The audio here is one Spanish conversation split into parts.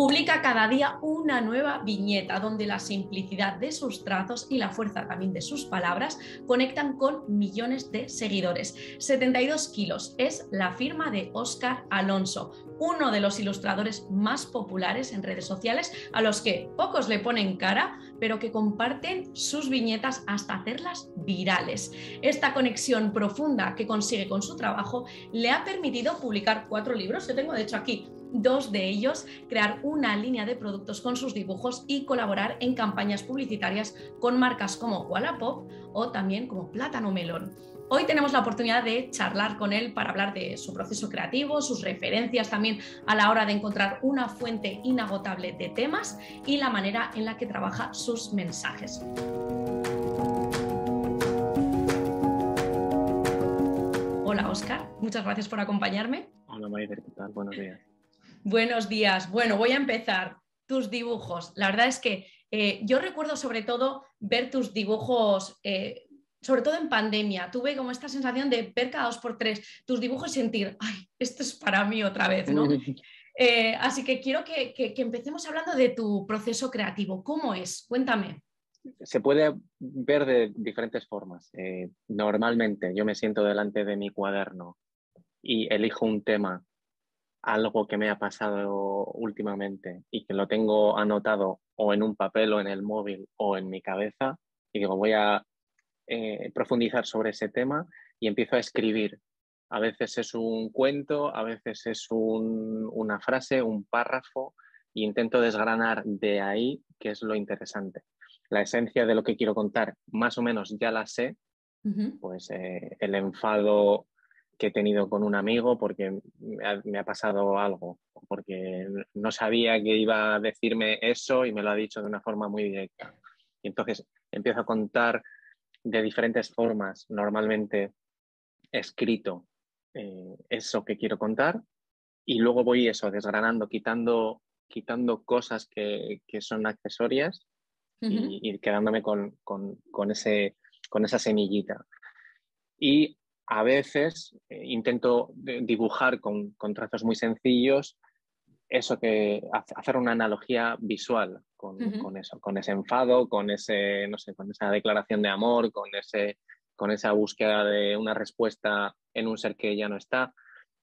Publica cada día una nueva viñeta donde la simplicidad de sus trazos y la fuerza también de sus palabras conectan con millones de seguidores. 72 kilos es la firma de Óscar Alonso, uno de los ilustradores más populares en redes sociales, a los que pocos le ponen cara, pero que comparten sus viñetas hasta hacerlas virales. Esta conexión profunda que consigue con su trabajo le ha permitido publicar 4 libros. Yo tengo de hecho aquí 2 de ellos, crear una línea de productos con sus dibujos y colaborar en campañas publicitarias con marcas como Wallapop o también como Plátano Melón. Hoy tenemos la oportunidad de charlar con él para hablar de su proceso creativo, sus referencias también a la hora de encontrar una fuente inagotable de temas y la manera en la que trabaja sus mensajes. Hola, Óscar. Muchas gracias por acompañarme. Hola, Maider. ¿Qué tal? Buenos días. Buenos días. Bueno, voy a empezar. Tus dibujos. La verdad es que yo recuerdo sobre todo ver tus dibujos, sobre todo en pandemia. Tuve como esta sensación de ver cada 2x3 tus dibujos y sentir, ¡ay, esto es para mí otra vez!, ¿no? Así que quiero que empecemos hablando de tu proceso creativo. ¿Cómo es? Cuéntame. Se puede ver de diferentes formas. Normalmente yo me siento delante de mi cuaderno y elijo un tema, algo que me ha pasado últimamente y que lo tengo anotado o en un papel o en el móvil o en mi cabeza, y digo, voy a profundizar sobre ese tema y empiezo a escribir. A veces es un cuento, a veces es una frase, un párrafo, e intento desgranar de ahí qué es lo interesante. La esencia de lo que quiero contar más o menos ya la sé, pues el enfado que he tenido con un amigo porque me ha pasado algo, porque no sabía que iba a decirme eso y me lo ha dicho de una forma muy directa. Y entonces empiezo a contar de diferentes formas, normalmente escrito eso que quiero contar, y luego voy eso, desgranando, quitando cosas que son accesorias y quedándome con esa semillita. Y a veces intento dibujar con trazos muy sencillos eso, que hacer una analogía visual con eso, con ese enfado, con ese, no sé, con esa declaración de amor, con esa búsqueda de una respuesta en un ser que ya no está.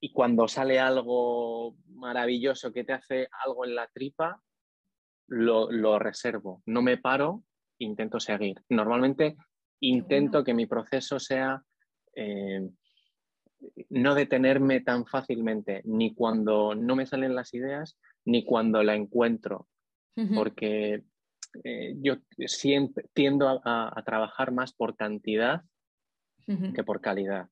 Y cuando sale algo maravilloso que te hace algo en la tripa, lo reservo. No me paro, intento seguir. Normalmente intento que mi proceso sea no detenerme tan fácilmente, ni cuando no me salen las ideas, ni cuando la encuentro, porque yo siempre tiendo a trabajar más por cantidad que por calidad.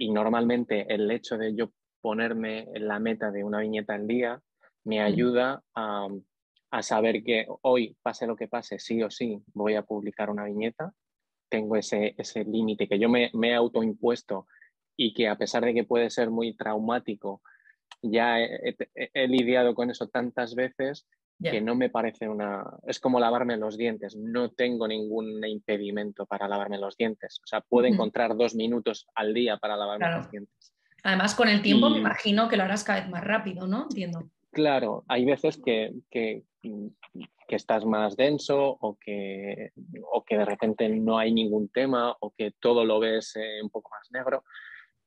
Y normalmente el hecho de yo ponerme la meta de una viñeta al día me ayuda a saber que hoy, pase lo que pase, sí o sí voy a publicar una viñeta. Tengo ese límite que yo me he autoimpuesto y que, a pesar de que puede ser muy traumático, ya he lidiado con eso tantas veces que no me parece una... Es como lavarme los dientes. No tengo ningún impedimento para lavarme los dientes. O sea, puedo encontrar 2 minutos al día para lavarme los dientes. Además, con el tiempo me imagino que lo harás cada vez más rápido, ¿no? Entiendo. Claro, hay veces que estás más denso o que de repente no hay ningún tema o que todo lo ves un poco más negro.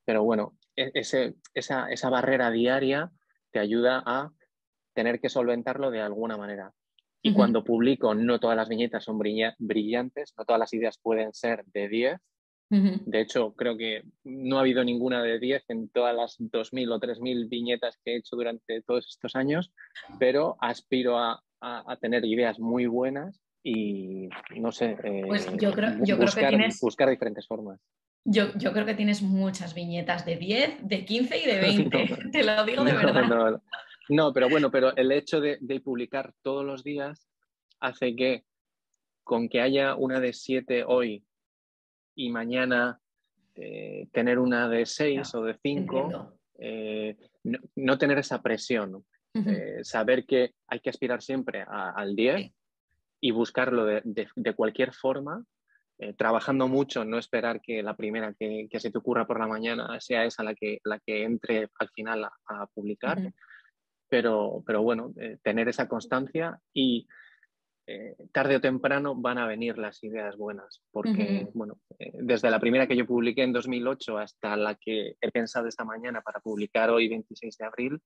Pero bueno, esa barrera diaria te ayuda a tener que solventarlo de alguna manera. Y cuando publico, no todas las viñetas son brillantes, no todas las ideas pueden ser de 10. De hecho, creo que no ha habido ninguna de 10 en todas las 2.000 o 3.000 viñetas que he hecho durante todos estos años, pero aspiro a tener ideas muy buenas y, no sé, pues buscar diferentes formas. Yo creo que tienes muchas viñetas de 10, de 15 y de 20, no, te lo digo de verdad. No, pero bueno, pero el hecho de publicar todos los días hace que, con que haya una de 7 hoy, y mañana tener una de 6 o de 5, no tener esa presión, saber que hay que aspirar siempre al 10 y buscarlo de cualquier forma, trabajando mucho, no esperar que la primera que se te ocurra por la mañana sea esa la que entre al final a publicar, pero bueno, tener esa constancia y tarde o temprano van a venir las ideas buenas, porque bueno, desde la primera que yo publiqué en 2008 hasta la que he pensado esta mañana para publicar hoy 26 de abril,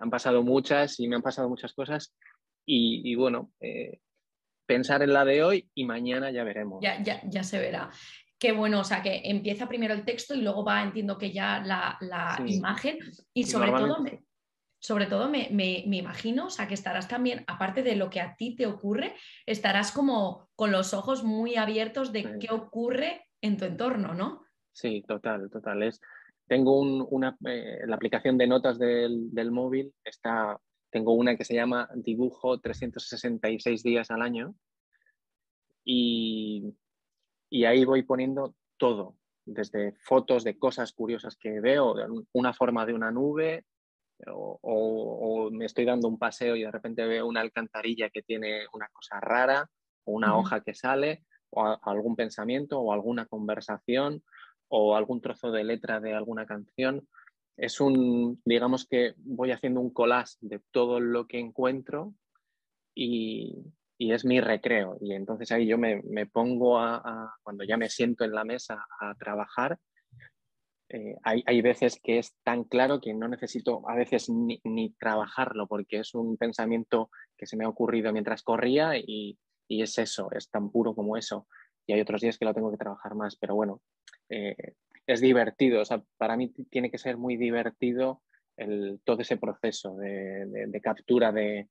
han pasado muchas y me han pasado muchas cosas y bueno, pensar en la de hoy y mañana ya veremos. Ya se verá. Qué bueno, o sea que empieza primero el texto y luego va, entiendo que ya la sí, imagen y sobre todo me imagino, o sea que estarás también, aparte de lo que a ti te ocurre, estarás como con los ojos muy abiertos de qué ocurre en tu entorno, ¿no? Sí, total. Tengo la aplicación de notas del móvil, tengo una que se llama Dibujo 366 días al año y ahí voy poniendo todo, desde fotos de cosas curiosas que veo, una forma de una nube, o me estoy dando un paseo y de repente veo una alcantarilla que tiene una cosa rara, o una hoja que sale, o algún pensamiento, o alguna conversación, o algún trozo de letra de alguna canción. Es digamos que voy haciendo un collage de todo lo que encuentro y es mi recreo, y entonces ahí yo me pongo cuando ya me siento en la mesa a trabajar, hay veces que es tan claro que no necesito a veces ni trabajarlo, porque es un pensamiento que se me ha ocurrido mientras corría y es eso, es tan puro como eso, y hay otros días que lo tengo que trabajar más, pero bueno, es divertido, o sea, para mí tiene que ser muy divertido todo ese proceso de captura de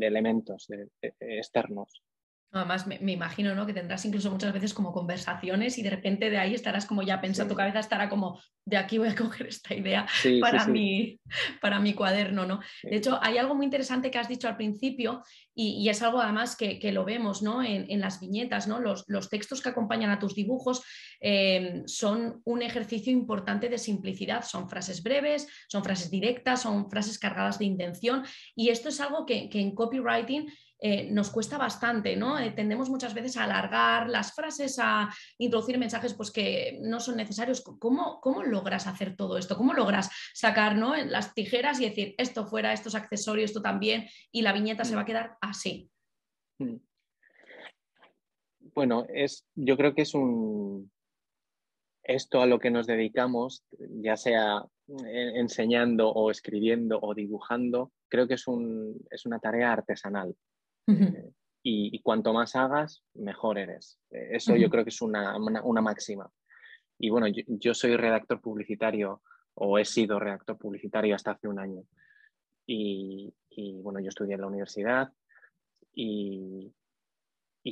elementos externos. Además me imagino, ¿no?, que tendrás incluso muchas veces como conversaciones y de repente de ahí estarás como ya pensando, tu cabeza estará como de aquí voy a coger esta idea para mi cuaderno, ¿no? Sí. De hecho hay algo muy interesante que has dicho al principio y es algo además que lo vemos, ¿no?, en las viñetas, ¿no? Los textos que acompañan a tus dibujos son un ejercicio importante de simplicidad, son frases breves, son frases directas, son frases cargadas de intención y esto es algo que en copywriting nos cuesta bastante, ¿no? Tendemos muchas veces a alargar las frases, a introducir mensajes pues, que no son necesarios. ¿Cómo logras hacer todo esto? ¿Cómo logras sacar, ¿no?, las tijeras y decir esto fuera, esto es accesorio, esto también y la viñeta se va a quedar así? Bueno, yo creo que es esto a lo que nos dedicamos, ya sea enseñando o escribiendo o dibujando, creo que es una tarea artesanal. Y cuanto más hagas, mejor eres. Eso yo creo que es una máxima. Y bueno, yo soy redactor publicitario, o he sido redactor publicitario hasta hace un año. Y bueno, yo estudié en la universidad y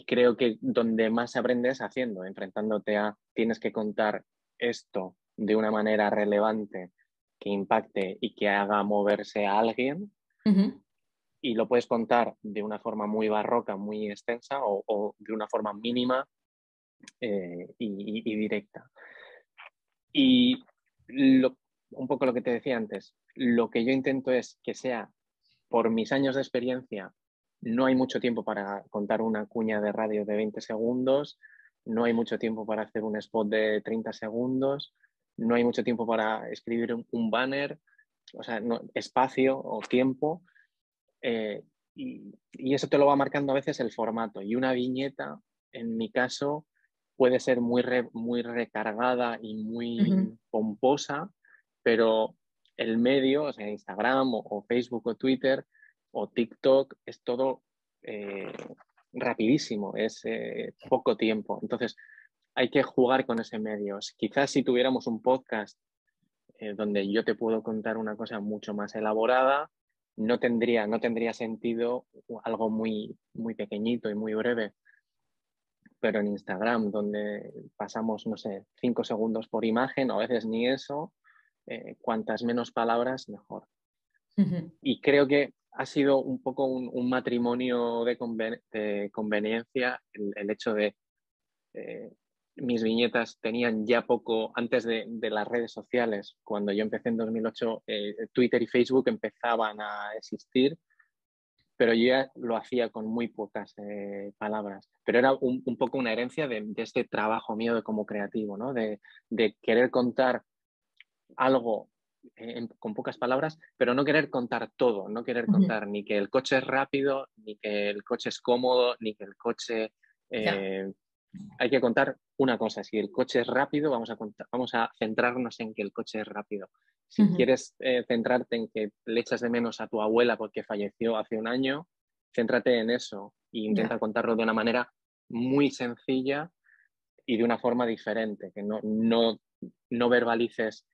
creo que donde más aprendes haciendo, enfrentándote tienes que contar esto de una manera relevante que impacte y que haga moverse a alguien. Y lo puedes contar de una forma muy barroca, muy extensa o de una forma mínima y directa. Y un poco lo que te decía antes, lo que yo intento es que sea, por mis años de experiencia, no hay mucho tiempo para contar una cuña de radio de 20 segundos, no hay mucho tiempo para hacer un spot de 30 segundos, no hay mucho tiempo para escribir un banner, o sea, espacio o tiempo. Y eso te lo va marcando a veces el formato, y una viñeta en mi caso puede ser muy recargada y muy pomposa, pero el medio, o sea, Instagram o Facebook o Twitter o TikTok, es todo rapidísimo, es poco tiempo, entonces hay que jugar con ese medio. Quizás si tuviéramos un podcast donde yo te puedo contar una cosa mucho más elaborada, no tendría sentido algo muy pequeñito y muy breve, pero en Instagram, donde pasamos, no sé, 5 segundos por imagen, o a veces ni eso, cuantas menos palabras, mejor. Y creo que ha sido un poco un matrimonio de conveniencia el hecho de mis viñetas tenían ya poco, antes de las redes sociales, cuando yo empecé en 2008, Twitter y Facebook empezaban a existir, pero yo ya lo hacía con muy pocas palabras. Pero era un poco una herencia de este trabajo mío como creativo, ¿no? De querer contar algo con pocas palabras, pero no querer contar todo, no querer contar ni que el coche es rápido, ni que el coche es cómodo, ni que el coche... hay que contar una cosa, si el coche es rápido, vamos a centrarnos en que el coche es rápido. Si quieres centrarte en que le echas de menos a tu abuela porque falleció hace un año, céntrate en eso e intenta contarlo de una manera muy sencilla y de una forma diferente, que no verbalices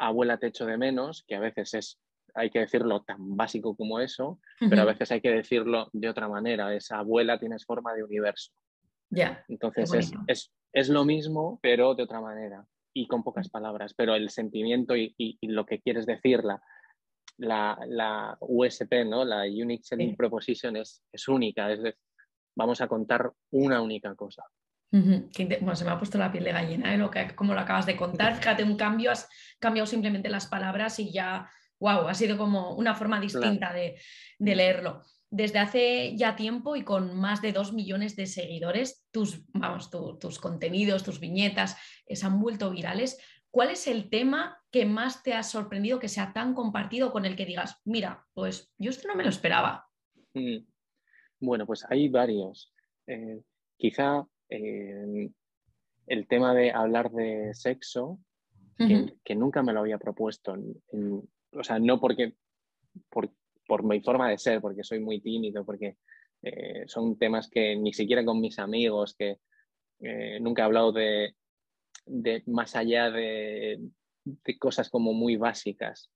abuela te echo de menos, que a veces hay que decirlo tan básico como eso, pero a veces hay que decirlo de otra manera, esa abuela tienes forma de universo. Entonces es lo mismo, pero de otra manera y con pocas palabras, pero el sentimiento y lo que quieres decir, la USP, ¿no? La Unique Selling Proposition es única, es de, vamos a contar una única cosa. Bueno, se me ha puesto la piel de gallina, como lo acabas de contar. Fíjate, un cambio, has cambiado simplemente las palabras y ya, wow, ha sido como una forma distinta de leerlo. Desde hace ya tiempo y con más de 2 millones de seguidores, tus contenidos, tus viñetas se han vuelto virales. ¿Cuál es el tema que más te ha sorprendido, que sea tan compartido, con el que digas, mira, pues yo esto no me lo esperaba? Bueno, pues hay varios. Quizá el tema de hablar de sexo, que nunca me lo había propuesto. O sea, no porque... por mi forma de ser, porque soy muy tímido, porque son temas que ni siquiera con mis amigos, que nunca he hablado de más allá de cosas como muy básicas.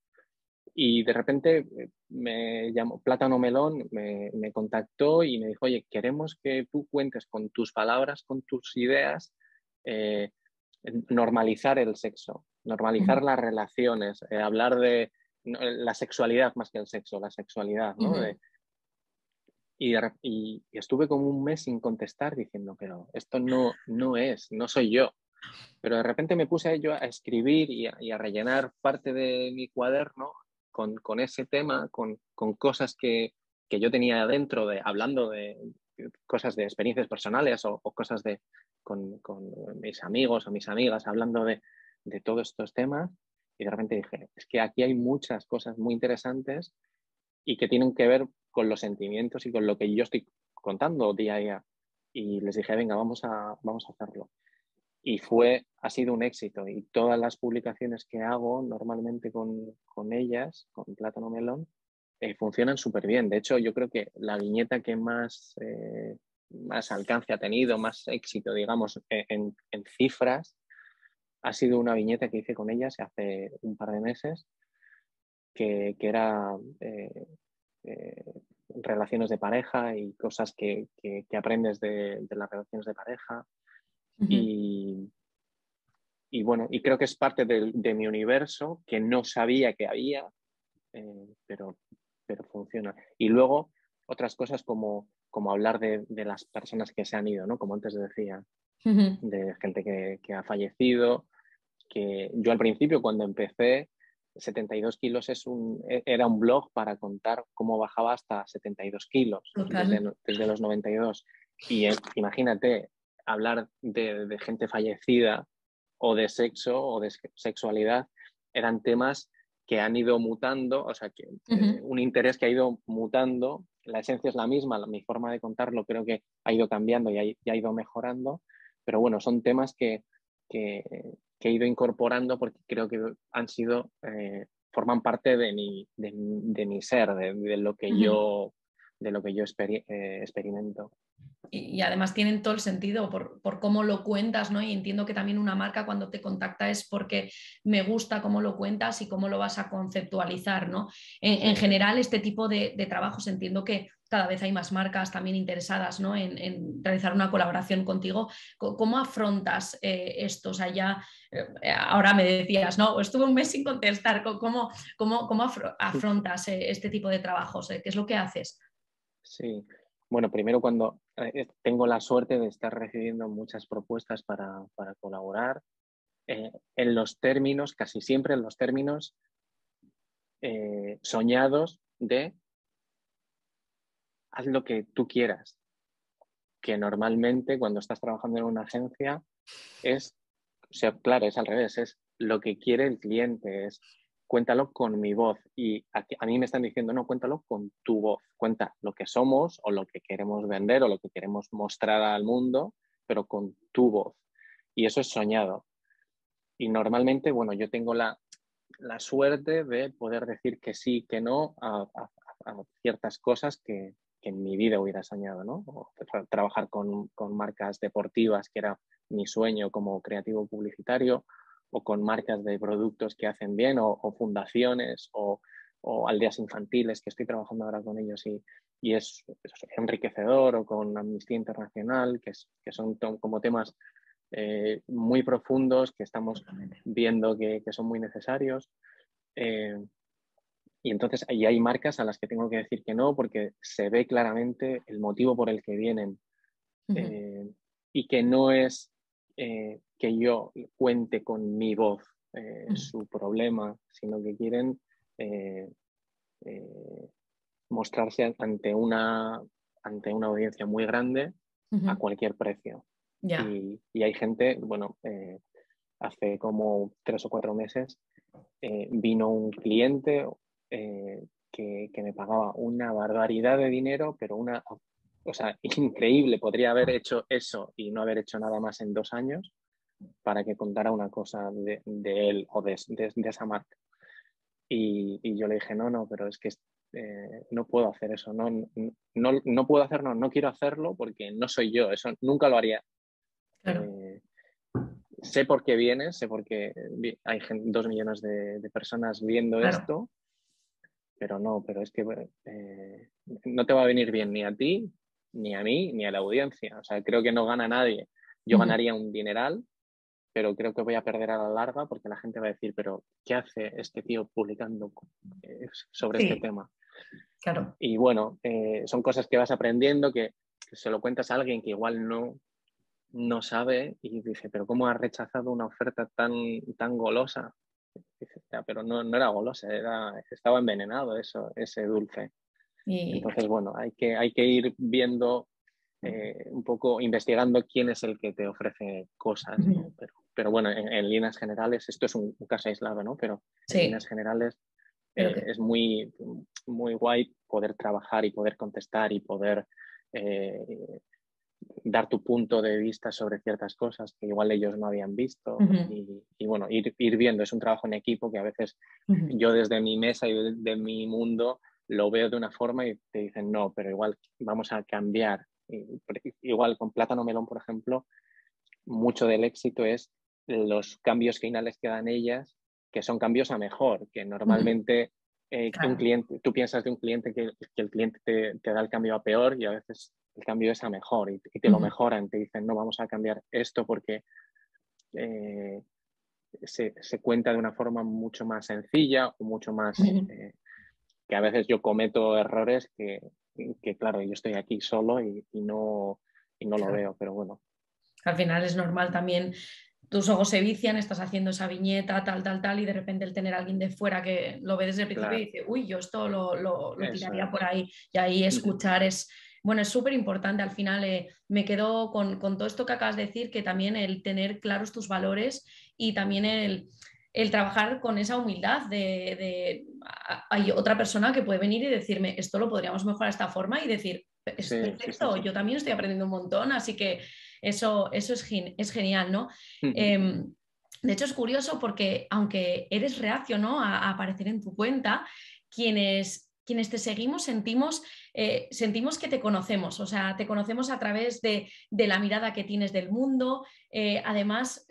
Y de repente me llamó Plátano Melón, me contactó y me dijo, oye, queremos que tú cuentes con tus palabras, con tus ideas, normalizar el sexo, normalizar las relaciones, hablar de... la sexualidad más que el sexo, la sexualidad, ¿no? Y estuve como un mes sin contestar diciendo, pero esto no soy yo. Pero de repente me puse yo a escribir y a rellenar parte de mi cuaderno con ese tema, con cosas que yo tenía adentro, hablando de cosas de experiencias personales o cosas con mis amigos o mis amigas, hablando de todos estos temas. Y de repente dije, es que aquí hay muchas cosas muy interesantes y que tienen que ver con los sentimientos y con lo que yo estoy contando día a día. Y les dije, venga, vamos a hacerlo. Y ha sido un éxito. Y todas las publicaciones que hago normalmente con ellas, con Plátano Melón, funcionan súper bien. De hecho, yo creo que la viñeta que más alcance ha tenido, más éxito, digamos, en cifras, ha sido una viñeta que hice con ellas hace un par de meses, que era relaciones de pareja y cosas que aprendes de las relaciones de pareja. Y bueno, y creo que es parte de mi universo que no sabía que había, pero funciona. Y luego otras cosas como hablar de las personas que se han ido, ¿no? Como antes decía, de gente que ha fallecido. Que yo al principio, cuando empecé, 72 kilos era un blog para contar cómo bajaba hasta 72 kilos desde los 92. Y imagínate hablar de gente fallecida o de sexo o de sexualidad, eran temas que han ido mutando, o sea, que un interés que ha ido mutando. La esencia es la misma, mi forma de contarlo creo que ha ido cambiando y ha ido mejorando, pero bueno, son temas que he ido incorporando porque creo que han sido, forman parte de mi ser, de lo que yo, experimento. Y además tienen todo el sentido por cómo lo cuentas, ¿no? Y entiendo que también una marca cuando te contacta es porque me gusta cómo lo cuentas y cómo lo vas a conceptualizar, ¿no? En general, este tipo de trabajos, entiendo que cada vez hay más marcas también interesadas, ¿no? en realizar una colaboración contigo. ¿Cómo afrontas esto? O sea, ahora me decías, ¿no? Estuve un mes sin contestar. ¿Cómo afrontas este tipo de trabajos? ¿Qué es lo que haces? Sí, bueno, primero cuando tengo la suerte de estar recibiendo muchas propuestas para colaborar, casi siempre en los términos soñados de haz lo que tú quieras, que normalmente cuando estás trabajando en una agencia es, o sea, claro, es al revés, es lo que quiere el cliente, es cuéntalo con mi voz. Y a mí me están diciendo, no, cuéntalo con tu voz. Cuenta lo que somos o lo que queremos vender o lo que queremos mostrar al mundo, pero con tu voz. Y eso es soñado. Y normalmente, bueno, yo tengo la suerte de poder decir que sí, que no a ciertas cosas que en mi vida hubiera soñado, ¿no? O trabajar con marcas deportivas, que era mi sueño como creativo publicitario, o con marcas de productos que hacen bien, o fundaciones, o aldeas infantiles, que estoy trabajando ahora con ellos y es enriquecedor, o con Amnistía Internacional, que son como temas muy profundos que estamos viendo que son muy necesarios. Y entonces ahí hay marcas a las que tengo que decir que no, porque se ve claramente el motivo por el que vienen. Uh-huh. Y que no es que yo cuente con mi voz uh-huh. su problema, sino que quieren mostrarse ante una audiencia muy grande uh-huh. a cualquier precio. Yeah. Y hay gente, bueno, hace como 3 o 4 meses vino un cliente que me pagaba una barbaridad de dinero, pero o sea, increíble. Podría haber hecho eso y no haber hecho nada más en 2 años para que contara una cosa de él o de esa marca. Y yo le dije, no, pero es que no puedo hacer eso, no puedo hacerlo, no quiero hacerlo porque no soy yo, eso nunca lo haría. Claro. Sé por qué vienes, sé por qué hay 2 millones de personas viendo claro. esto, pero es que no te va a venir bien ni a ti, ni a mí, ni a la audiencia. O sea, creo que no gana nadie. Yo uh-huh. ganaría un dineral, pero creo que voy a perder a la larga porque la gente va a decir, pero ¿qué hace este tío publicando sobre sí. este tema? Claro. Y bueno, son cosas que vas aprendiendo, que se lo cuentas a alguien que igual no sabe y dice, pero ¿cómo has rechazado una oferta tan golosa? Dice, pero no era golosa, estaba envenenado ese dulce. Y... Entonces, bueno, hay que ir viendo, un poco investigando quién es el que te ofrece cosas, ¿no? Pero bueno, en líneas generales, esto es un caso aislado, ¿no? Pero sí. en líneas generales es muy, muy guay poder trabajar y poder contestar y poder... dar tu punto de vista sobre ciertas cosas que igual ellos no habían visto uh-huh. y bueno, ir viendo, es un trabajo en equipo que a veces uh-huh. yo desde mi mesa y desde mi mundo lo veo de una forma y te dicen no, pero igual vamos a cambiar. Igual con Plátano Melón, por ejemplo, mucho del éxito es los cambios finales que dan ellas, que son cambios a mejor, que normalmente... Uh-huh. Claro. Un cliente, tú piensas de un cliente que el cliente te da el cambio a peor y a veces el cambio es a mejor y te uh-huh. lo mejoran, te dicen no, vamos a cambiar esto porque se cuenta de una forma mucho más sencilla o mucho más uh-huh. Que a veces yo cometo errores que claro, yo estoy aquí solo y no claro. lo veo, pero bueno. Al final es normal también. Tus ojos se vician, estás haciendo esa viñeta, tal, y de repente el tener a alguien de fuera que lo ve desde el principio claro. y dice, uy, yo esto lo tiraría por ahí. Y ahí escuchar es... Bueno, es súper importante. Al final me quedo con todo esto que acabas de decir, que también el tener claros tus valores y también el trabajar con esa humildad de hay otra persona que puede venir y decirme, esto lo podríamos mejorar de esta forma y decir... Es perfecto, sí. Yo también estoy aprendiendo un montón, así que eso es genial, ¿no? De hecho es curioso porque aunque eres reacio, ¿no? a aparecer en tu cuenta, quienes te seguimos sentimos que te conocemos, o sea, te conocemos a través de la mirada que tienes del mundo, además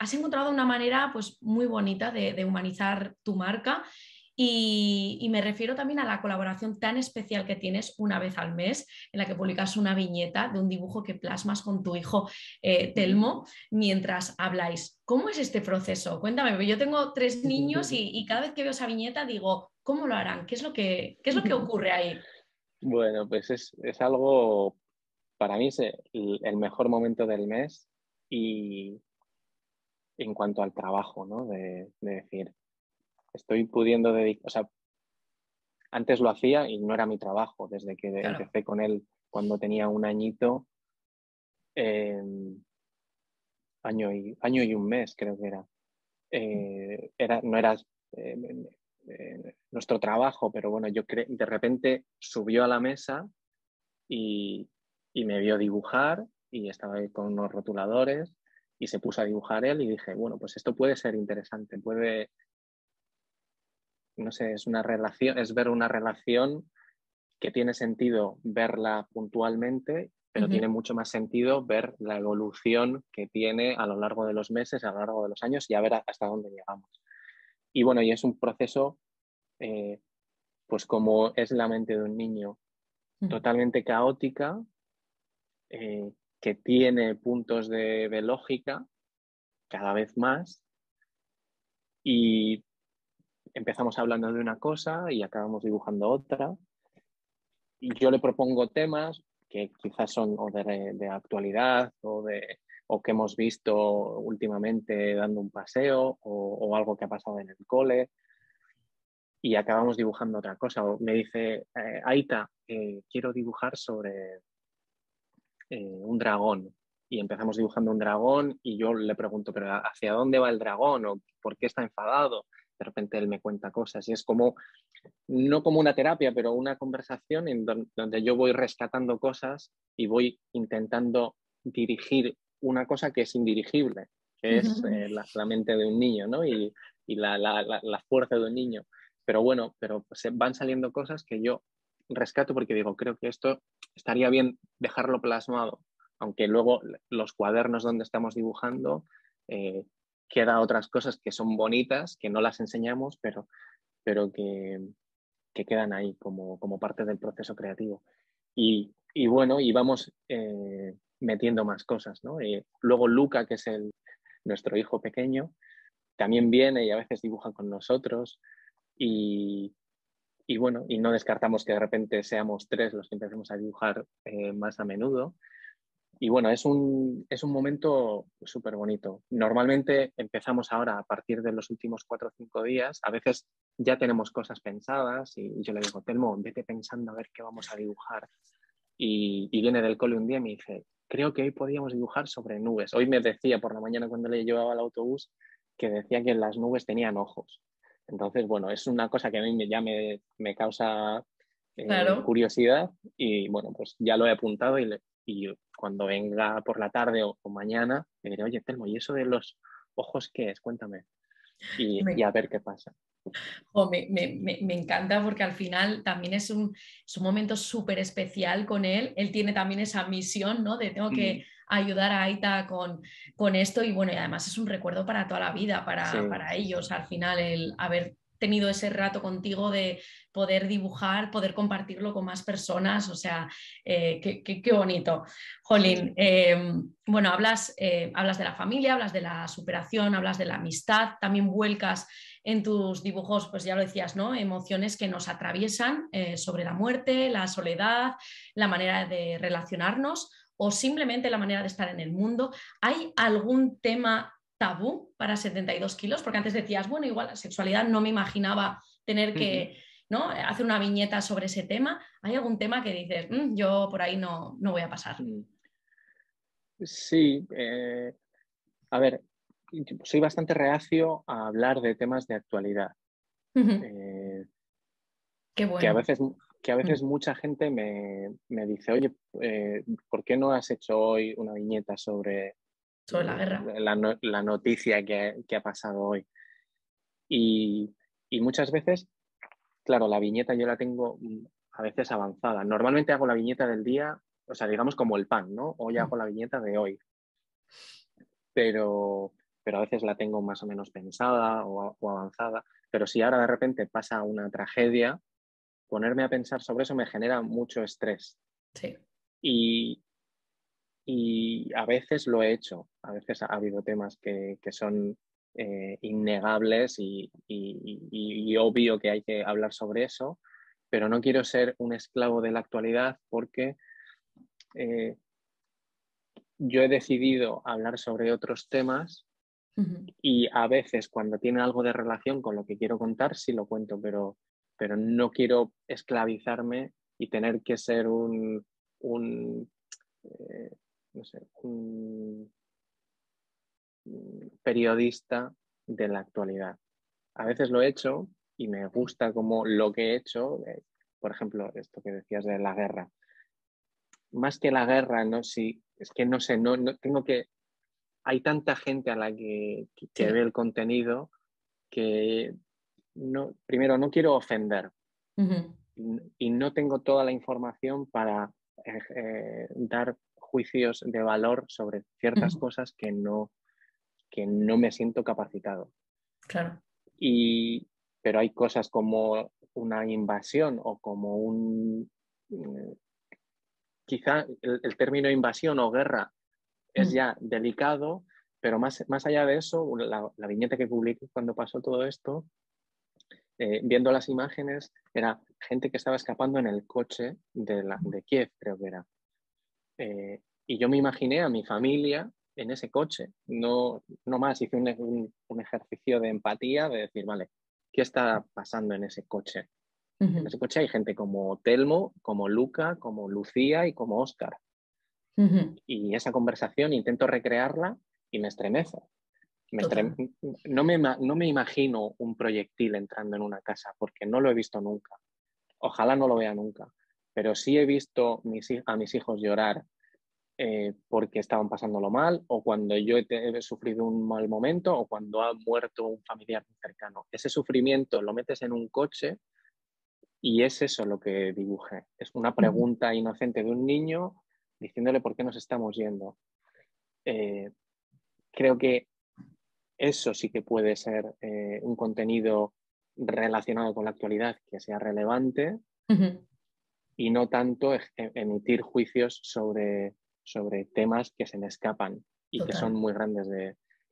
has encontrado una manera pues, muy bonita de humanizar tu marca. Y me refiero también a la colaboración tan especial que tienes una vez al mes, en la que publicas una viñeta de un dibujo que plasmas con tu hijo Telmo mientras habláis. ¿Cómo es este proceso? Cuéntame, yo tengo 3 niños y cada vez que veo esa viñeta digo, ¿cómo lo harán? ¿Qué es lo que ocurre ahí? Bueno, pues es algo, para mí es el mejor momento del mes y en cuanto al trabajo, ¿no? de decir... Estoy pudiendo dedicar, o sea, antes lo hacía y no era mi trabajo, desde que claro. empecé con él cuando tenía 1 añito, año y 1 mes creo que era. No era nuestro trabajo, pero bueno, yo de repente subió a la mesa y me vio dibujar y estaba ahí con unos rotuladores y se puso a dibujar él y dije, bueno, pues esto puede ser interesante, puede, no sé, es una relación, es ver una relación que tiene sentido verla puntualmente, pero tiene mucho más sentido ver la evolución que tiene a lo largo de los meses, a lo largo de los años y a ver hasta dónde llegamos. Y bueno, y es un proceso, pues como es la mente de un niño, totalmente caótica, que tiene puntos de lógica cada vez más, y empezamos hablando de una cosa y acabamos dibujando otra. Y yo le propongo temas que quizás son o de actualidad o que hemos visto últimamente dando un paseo o algo que ha pasado en el cole y acabamos dibujando otra cosa. O me dice, Aita, quiero dibujar sobre un dragón, y empezamos dibujando un dragón y yo le pregunto, ¿pero hacia dónde va el dragón? ¿O por qué está enfadado? De repente él me cuenta cosas y es como, no como una terapia, pero una conversación en donde yo voy rescatando cosas y voy intentando dirigir una cosa que es indirigible, que es la mente de un niño, ¿no? Y la fuerza de un niño. Pero bueno, pero se van saliendo cosas que yo rescato porque digo, creo que esto estaría bien dejarlo plasmado, aunque luego los cuadernos donde estamos dibujando queda otras cosas que son bonitas, que no las enseñamos, pero que quedan ahí como parte del proceso creativo. Y bueno, y vamos metiendo más cosas, ¿no? Luego Luca, que es nuestro hijo pequeño, también viene y a veces dibuja con nosotros. Y bueno, y no descartamos que de repente seamos tres los que empecemos a dibujar más a menudo. Y bueno, es un momento súper bonito. Normalmente empezamos ahora a partir de los últimos 4 o 5 días. A veces ya tenemos cosas pensadas y yo le digo, Telmo, vete pensando a ver qué vamos a dibujar. Y viene del cole un día y me dice, creo que hoy podíamos dibujar sobre nubes. Hoy me decía por la mañana cuando le llevaba al autobús que decía que las nubes tenían ojos. Entonces, bueno, es una cosa que a mí ya me causa curiosidad y bueno, pues ya lo he apuntado y cuando venga por la tarde o mañana, me diré, oye, Telmo, ¿y eso de los ojos qué es? Cuéntame. Y a ver qué pasa. Oh, me encanta porque al final también es un momento súper especial con él. Él tiene también esa misión, ¿no? De tengo que ayudar a Aita con esto y bueno, y además es un recuerdo para toda la vida, para ellos. Al final el haber tenido ese rato contigo de poder dibujar, poder compartirlo con más personas, o sea, qué bonito. Jolín, bueno, hablas de la familia, hablas de la superación, hablas de la amistad, también vuelcas en tus dibujos, pues ya lo decías, ¿no? Emociones que nos atraviesan sobre la muerte, la soledad, la manera de relacionarnos o simplemente la manera de estar en el mundo. ¿Hay algún tema tabú para 72 kilos? Porque antes decías, bueno, igual la sexualidad, no me imaginaba tener que ¿no? hacer una viñeta sobre ese tema. ¿Hay algún tema que dices, yo por ahí no voy a pasar? Sí, a ver, soy bastante reacio a hablar de temas de actualidad. Qué bueno. Que a veces mucha gente me dice, oye, ¿por qué no has hecho hoy una viñeta sobre la guerra? La noticia que ha pasado hoy. Y muchas veces, claro, la viñeta yo la tengo a veces avanzada. Normalmente hago la viñeta del día, o sea, digamos como el pan, ¿no? Hoy hago la viñeta de hoy. Pero a veces la tengo más o menos pensada o avanzada. Pero si ahora de repente pasa una tragedia, ponerme a pensar sobre eso me genera mucho estrés. Sí. Y a veces lo he hecho, a veces ha habido temas que son innegables y obvio que hay que hablar sobre eso, pero no quiero ser un esclavo de la actualidad porque yo he decidido hablar sobre otros temas y a veces cuando tiene algo de relación con lo que quiero contar sí lo cuento, pero no quiero esclavizarme y tener que ser un periodista de la actualidad. a veces lo he hecho y me gusta como lo que he hecho, por ejemplo, esto que decías de la guerra. Más que la guerra, ¿no? Sí, es que no sé, no tengo que... Hay tanta gente a la que ve el contenido que no, primero no quiero ofender. Uh-huh. Y no tengo toda la información para dar juicios de valor sobre ciertas uh-huh. cosas que no me siento capacitado. Claro. Pero hay cosas como una invasión o como un... quizá el término invasión o guerra es ya delicado, pero más allá de eso, la viñeta que publiqué cuando pasó todo esto, viendo las imágenes, era gente que estaba escapando en el coche de Kiev, creo que era. Y yo me imaginé a mi familia en ese coche. No más, hice un ejercicio de empatía, de decir, vale, ¿qué está pasando en ese coche? Uh-huh. En ese coche hay gente como Telmo, como Luca, como Lucía y como Óscar. Uh-huh. Y esa conversación intento recrearla y me estremezo. No me imagino un proyectil entrando en una casa porque no lo he visto nunca. Ojalá no lo vea nunca. Pero sí he visto a mis hijos llorar porque estaban pasándolo mal, o cuando yo he sufrido un mal momento, o cuando ha muerto un familiar cercano. Ese sufrimiento lo metes en un coche y es eso lo que dibujé. Es una pregunta inocente de un niño diciéndole por qué nos estamos yendo. Creo que eso sí que puede ser un contenido relacionado con la actualidad que sea relevante uh-huh. y no tanto emitir juicios sobre temas que se me escapan y Total. Que son muy grandes.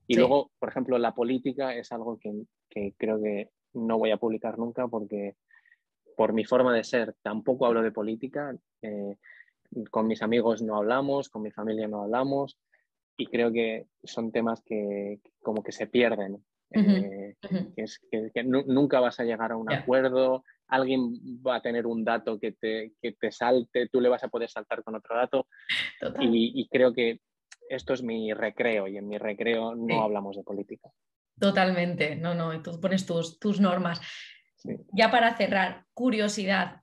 Y sí. Luego, por ejemplo, la política es algo que creo que no voy a publicar nunca porque por mi forma de ser tampoco hablo de política. Con mis amigos no hablamos, con mi familia no hablamos. Y creo que son temas que como que se pierden. Uh-huh. que nunca vas a llegar a un acuerdo, alguien va a tener un dato que te salte, tú le vas a poder saltar con otro dato. Y creo que esto es mi recreo y en mi recreo no hablamos de política. Totalmente, no, tú pones tus normas. Sí. Ya para cerrar, curiosidad,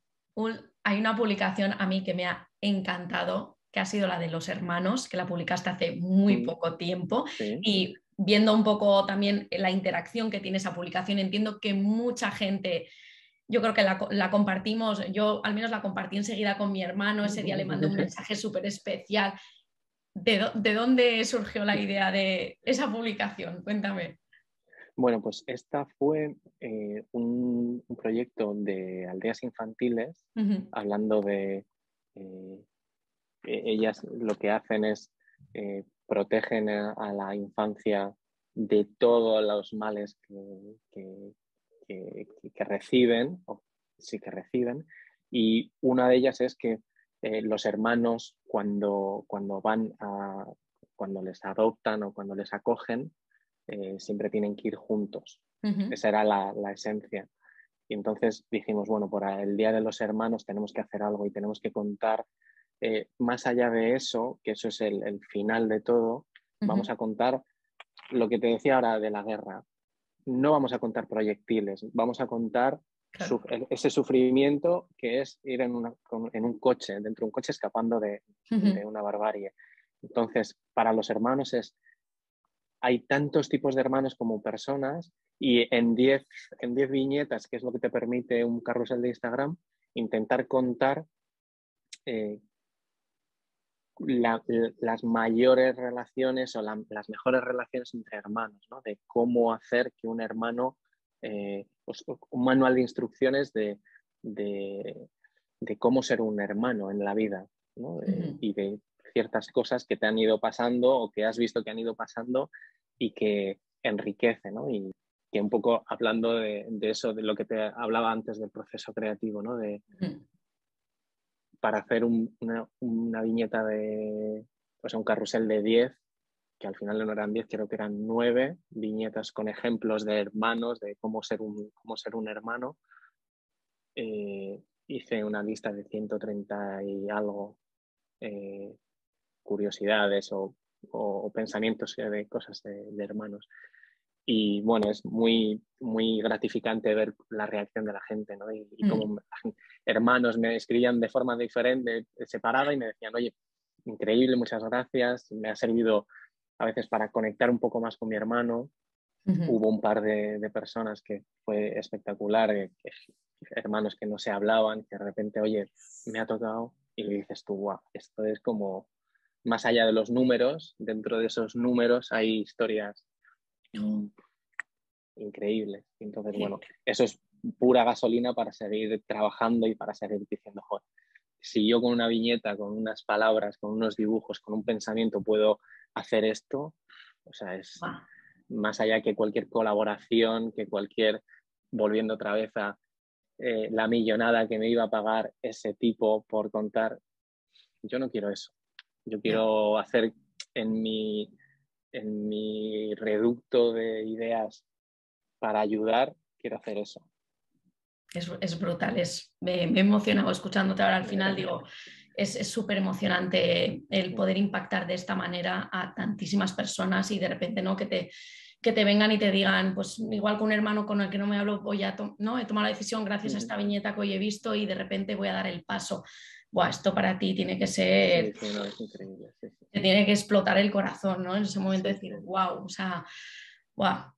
hay una publicación a mí que me ha encantado, que ha sido la de los hermanos, que la publicaste hace muy poco tiempo. Sí. Y viendo un poco también la interacción que tiene esa publicación, entiendo que mucha gente, yo creo que la compartimos, yo al menos la compartí enseguida con mi hermano, ese día le mandé un mensaje súper especial. ¿De dónde surgió la idea de esa publicación? Cuéntame. Bueno, pues esta fue un proyecto de aldeas infantiles, uh-huh. hablando de... ellas lo que hacen es protegen a la infancia de todos los males que reciben, o sí que reciben, y una de ellas es que los hermanos cuando les adoptan o cuando les acogen siempre tienen que ir juntos. Uh-huh. Esa era la esencia. Y entonces dijimos, bueno, por el Día de los Hermanos tenemos que hacer algo y tenemos que contar. Más allá de eso, que eso es el final de todo, uh-huh. vamos a contar lo que te decía ahora de la guerra. No vamos a contar proyectiles, vamos a contar claro. Ese sufrimiento que es ir en un coche, dentro de un coche escapando uh-huh. de una barbarie. Entonces, para los hermanos hay tantos tipos de hermanos como personas y en 10 viñetas, que es lo que te permite un carrusel de Instagram, intentar contar las mayores relaciones o las mejores relaciones entre hermanos, ¿no? De cómo hacer que un hermano, un manual de instrucciones de cómo ser un hermano en la vida, ¿no? Uh-huh. Y de ciertas cosas que te han ido pasando o que has visto que han ido pasando y que enriquece, ¿no? Y que un poco hablando de eso, de lo que te hablaba antes del proceso creativo, ¿no? Uh-huh. Para hacer una viñeta un carrusel de 10, que al final no eran 10, creo que eran 9 viñetas con ejemplos de hermanos, de cómo ser un hermano. Hice una lista de 130 y algo curiosidades o pensamientos de cosas de hermanos. Y bueno, es muy, muy gratificante ver la reacción de la gente, ¿no? Y como hermanos me escribían de forma diferente, separada, y me decían, oye, increíble, muchas gracias, me ha servido a veces para conectar un poco más con mi hermano. Hubo un par de personas que fue espectacular, hermanos que no se hablaban, que de repente, oye, me ha tocado, y le dices tú, guau, esto es como más allá de los números, dentro de esos números hay historias increíble. Entonces, bueno, eso es pura gasolina para seguir trabajando y para seguir diciendo, joder, si yo con una viñeta, con unas palabras, con unos dibujos, con un pensamiento puedo hacer esto, o sea, es más allá que cualquier colaboración, que cualquier, volviendo otra vez a la millonada que me iba a pagar ese tipo por contar, yo no quiero eso. Yo quiero hacer en mi reducto de ideas para ayudar, quiero hacer eso. Es brutal, me he emocionado escuchándote ahora al final, digo, es súper emocionante el poder impactar de esta manera a tantísimas personas y de repente ¿no? que te vengan y te digan, pues igual con un hermano con el que no me hablo, voy a he tomado la decisión gracias a esta viñeta que hoy he visto y de repente voy a dar el paso. Buah, esto para ti tiene que ser... Sí, no, es increíble. Sí. Te tiene que explotar el corazón, ¿no? En ese momento decir, wow, o sea... Wow.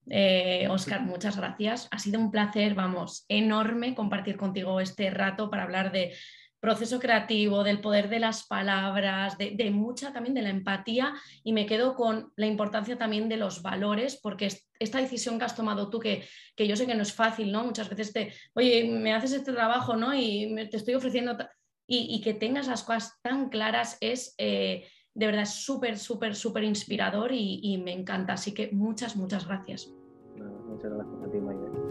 Óscar, muchas gracias. Ha sido un placer, vamos, enorme compartir contigo este rato para hablar de proceso creativo, del poder de las palabras, de mucha también de la empatía, y me quedo con la importancia también de los valores, porque esta decisión que has tomado tú, que yo sé que no es fácil, ¿no? Muchas veces oye, me haces este trabajo, ¿no? Y te estoy ofreciendo... Y que tengas las cosas tan claras es... de verdad, es súper, súper, súper inspirador y me encanta. Así que muchas, muchas gracias. Muchas gracias a ti, Maider.